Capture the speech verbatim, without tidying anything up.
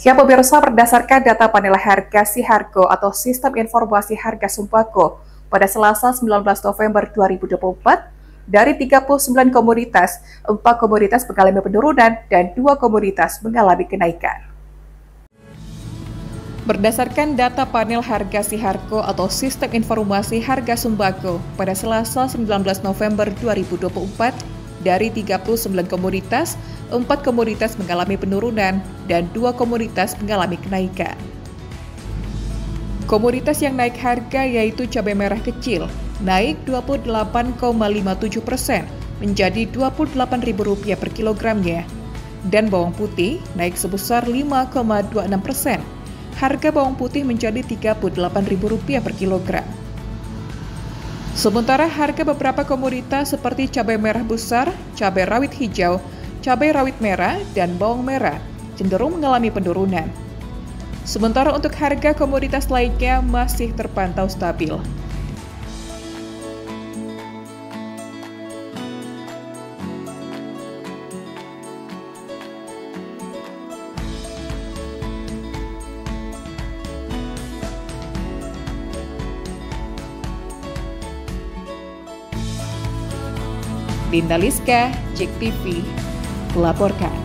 Ya pemirsa, berdasarkan data panel harga Sihargo atau Sistem Informasi Harga Sumbago pada Selasa sembilan belas November dua ribu dua puluh empat, dari tiga puluh sembilan komoditas, empat komoditas mengalami penurunan dan dua komoditas mengalami kenaikan. Berdasarkan data panel harga Sihargo atau Sistem Informasi Harga Sumbago pada Selasa sembilan belas November dua ribu dua puluh empat, dari tiga puluh sembilan komoditas, empat komoditas mengalami penurunan dan dua komoditas mengalami kenaikan. Komoditas yang naik harga yaitu cabai merah kecil naik dua puluh delapan koma lima tujuh persen menjadi dua puluh delapan ribu rupiah per kilogramnya, dan bawang putih naik sebesar lima koma dua enam persen. Harga bawang putih menjadi tiga puluh delapan ribu rupiah per kilogram. Sementara harga beberapa komoditas seperti cabai merah besar, cabai rawit hijau, cabai rawit merah, dan bawang merah cenderung mengalami penurunan. Sementara untuk harga komoditas lainnya masih terpantau stabil. Dinda Liska, J E K T V, melaporkan.